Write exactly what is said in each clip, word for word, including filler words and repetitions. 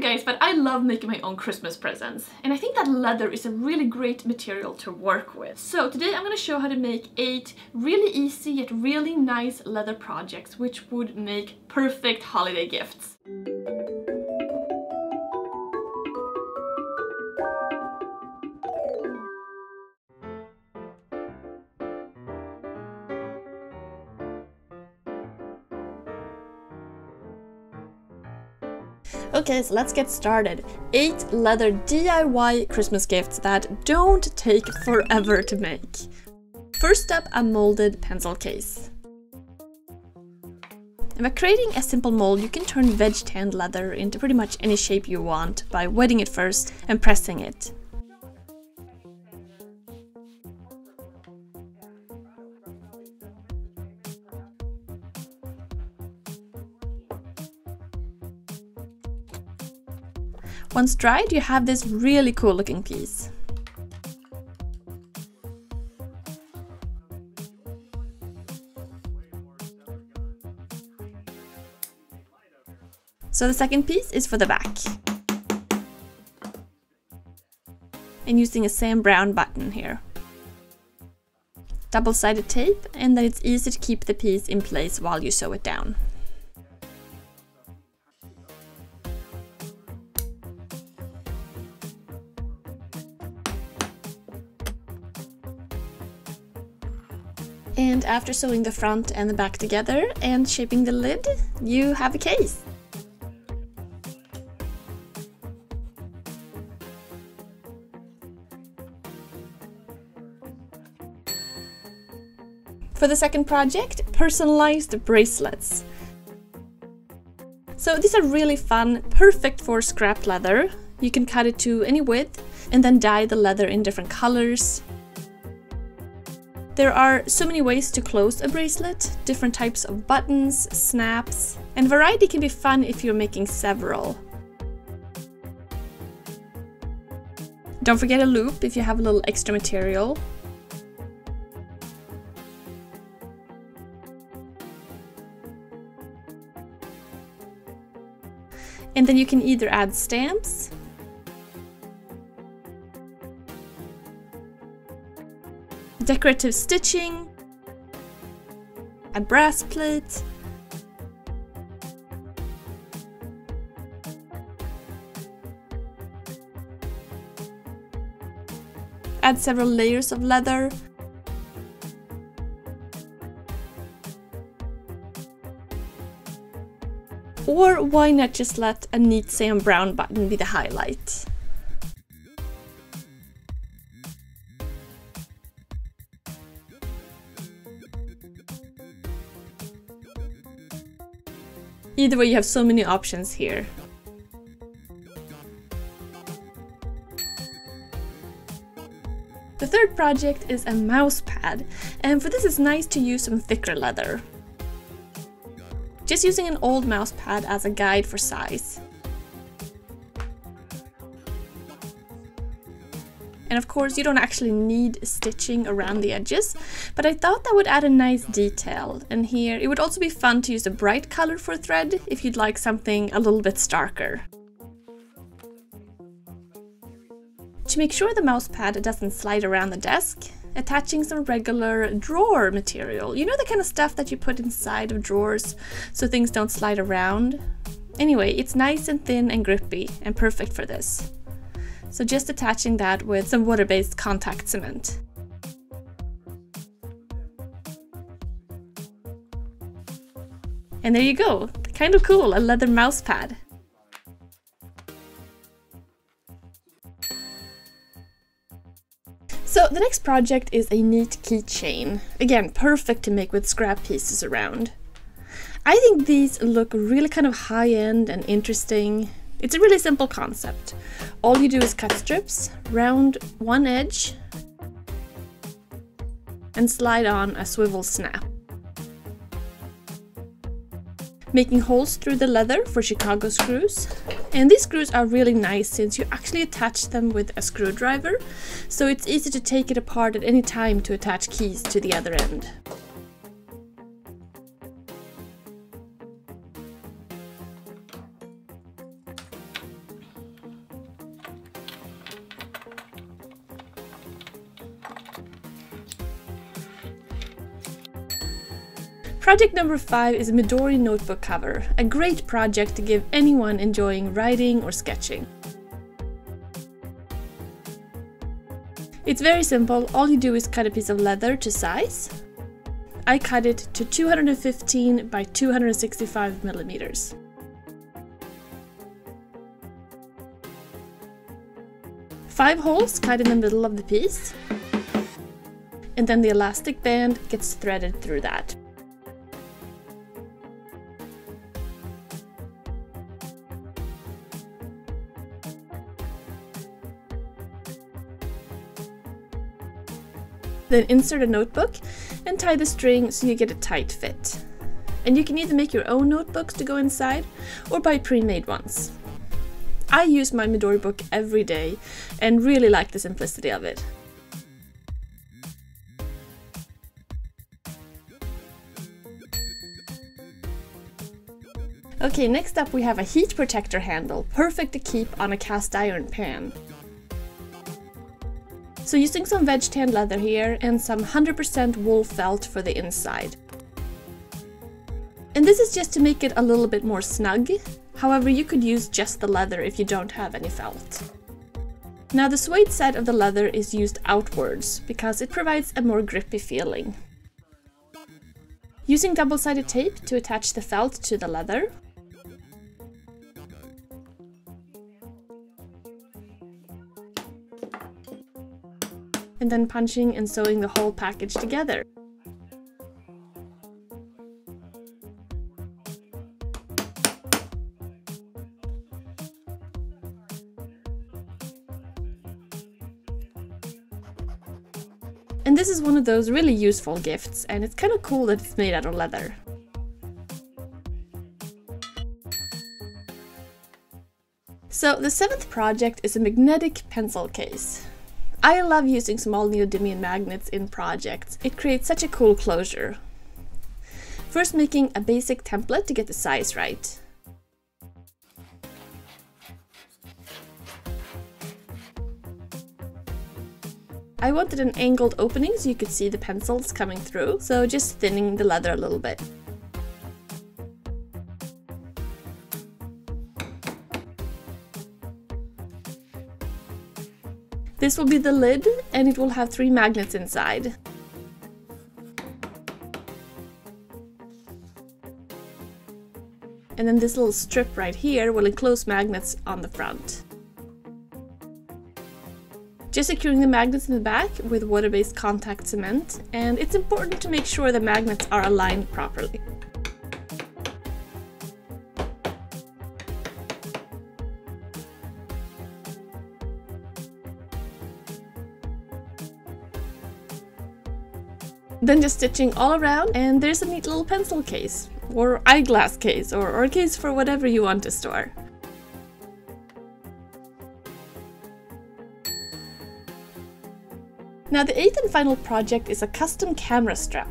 you guys, but I love making my own Christmas presents, and I think that leather is a really great material to work with. So today I'm going to show how to make eight really easy yet really nice leather projects which would make perfect holiday gifts. Okay, so let's get started. eight leather D I Y Christmas gifts that don't take forever to make. First up, a molded pencil case. And by creating a simple mold, you can turn veg tanned leather into pretty much any shape you want by wetting it first and pressing it. Once dried, you have this really cool looking piece. So the second piece is for the back. And using a same brown button here. Double-sided tape, and then it's easy to keep the piece in place while you sew it down. And after sewing the front and the back together and shaping the lid, you have a case. For the second project, personalized bracelets. So these are really fun, perfect for scrap leather. You can cut it to any width and then dye the leather in different colors. There are so many ways to close a bracelet, different types of buttons, snaps, and variety can be fun if you're making several. Don't forget a loop if you have a little extra material. And then you can either add stamps, decorative stitching, a brass plate, add several layers of leather, or why not just let a neat same brown button be the highlight. Either way, you have so many options here. The third project is a mouse pad, and for this it's nice to use some thicker leather. Just using an old mouse pad as a guide for size. And of course you don't actually need stitching around the edges, but I thought that would add a nice detail. And here it would also be fun to use a bright color for thread if you'd like something a little bit starker. To make sure the mouse pad doesn't slide around the desk, attaching some regular drawer material. You know, the kind of stuff that you put inside of drawers so things don't slide around. Anyway, it's nice and thin and grippy and perfect for this. So just attaching that with some water-based contact cement. And there you go, kind of cool, a leather mouse pad. So the next project is a neat keychain. Again, perfect to make with scrap pieces around. I think these look really kind of high-end and interesting. It's a really simple concept. All you do is cut strips, round one edge, and slide on a swivel snap. Making holes through the leather for Chicago screws. And these screws are really nice since you actually attach them with a screwdriver, so it's easy to take it apart at any time to attach keys to the other end. Project number five is a Midori notebook cover, a great project to give anyone enjoying writing or sketching. It's very simple, all you do is cut a piece of leather to size. I cut it to two hundred fifteen by two hundred sixty-five millimeters. Five holes cut in the middle of the piece, and then the elastic band gets threaded through that. Then insert a notebook and tie the string so you get a tight fit. And you can either make your own notebooks to go inside or buy pre-made ones. I use my Midori book every day and really like the simplicity of it. Okay, next up we have a heat protector handle, perfect to keep on a cast iron pan. So using some veg tan leather here and some one hundred percent wool felt for the inside. And this is just to make it a little bit more snug. However, you could use just the leather if you don't have any felt. Now the suede side of the leather is used outwards because it provides a more grippy feeling. Using double-sided tape to attach the felt to the leather. And then punching and sewing the whole package together. And this is one of those really useful gifts, and it's kind of cool that it's made out of leather. So the seventh project is a magnetic pencil case. I love using small neodymium magnets in projects. It creates such a cool closure. First, making a basic template to get the size right. I wanted an angled opening so you could see the pencils coming through, so just thinning the leather a little bit. This will be the lid, and it will have three magnets inside. And then this little strip right here will enclose magnets on the front. Just securing the magnets in the back with water-based contact cement, and it's important to make sure the magnets are aligned properly. Then just stitching all around, and there's a neat little pencil case, or eyeglass case, or, or case for whatever you want to store. Now the eighth and final project is a custom camera strap.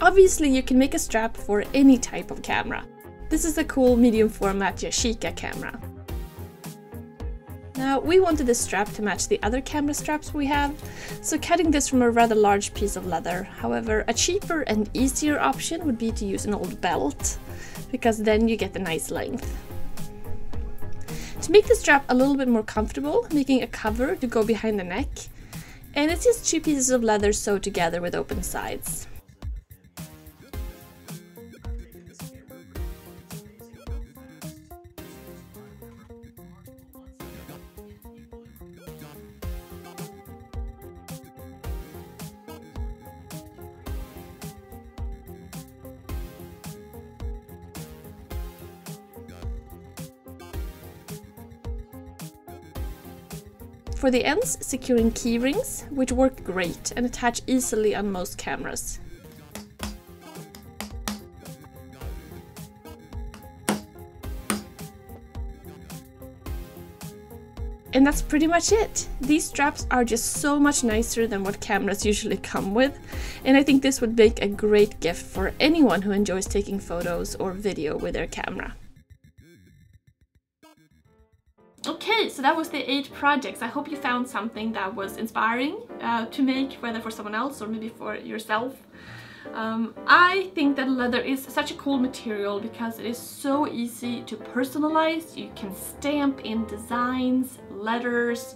Obviously you can make a strap for any type of camera. This is a cool medium format Yashica camera. Now, we wanted this strap to match the other camera straps we have, so cutting this from a rather large piece of leather. However, a cheaper and easier option would be to use an old belt, because then you get the nice length. To make the strap a little bit more comfortable, making a cover to go behind the neck, and it's just two pieces of leather sewed together with open sides. For the ends, securing key rings, which work great and attach easily on most cameras. And that's pretty much it! These straps are just so much nicer than what cameras usually come with, and I think this would make a great gift for anyone who enjoys taking photos or video with their camera. Okay, so that was the eight projects. I hope you found something that was inspiring uh, to make, whether for someone else or maybe for yourself. Um, I think that leather is such a cool material because it is so easy to personalize. You can stamp in designs, letters,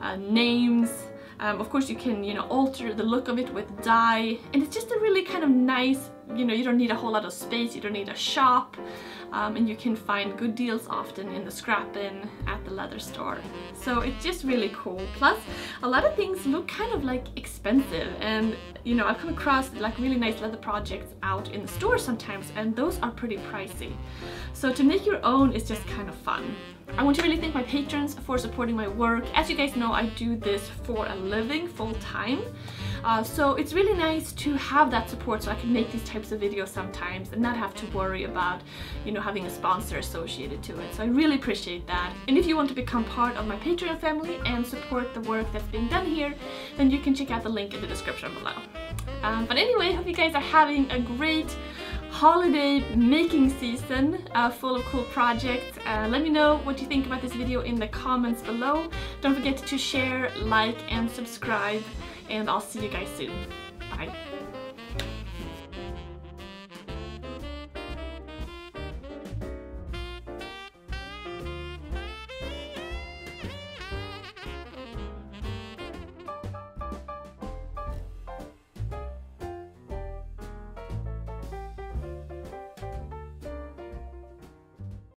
uh, names. Um, of course you can, you know, alter the look of it with dye, and it's just a really kind of nice, you know, you don't need a whole lot of space, you don't need a shop, um, and you can find good deals often in the scrap bin at the leather store. So it's just really cool. Plus, a lot of things look kind of like expensive, and you know, I've come across like really nice leather projects out in the store sometimes, and those are pretty pricey. So to make your own is just kind of fun. I want to really thank my patrons for supporting my work. As you guys know, I do this for a living, full-time. Uh, so it's really nice to have that support so I can make these types of videos sometimes and not have to worry about, you know, having a sponsor associated to it. So I really appreciate that. And if you want to become part of my Patreon family and support the work that's being done here, then you can check out the link in the description below. Um, but anyway, hope you guys are having a great holiday making season, uh, full of cool projects. Uh, let me know what you think about this video in the comments below. Don't forget to share, like, and subscribe, and I'll see you guys soon. Bye!